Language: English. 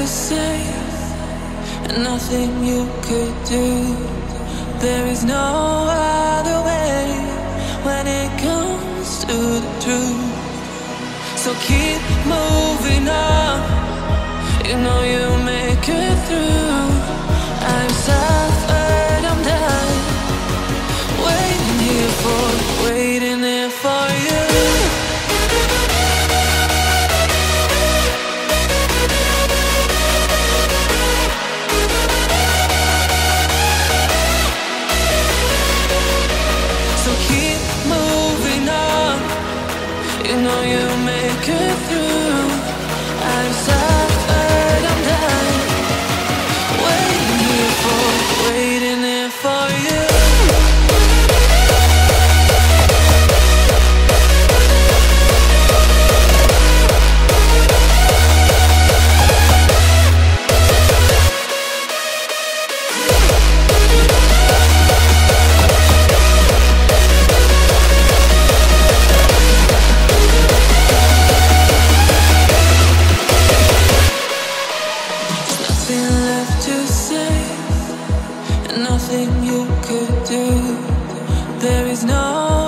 to say, nothing you could do. There is no other way when it comes to the truth. So keep moving on, you know you'll make it through. I've suffered, I'm done, waiting here for you. You know you'll make it through. I've suffered, I'm done, waiting here for you. Nothing you could do. There is no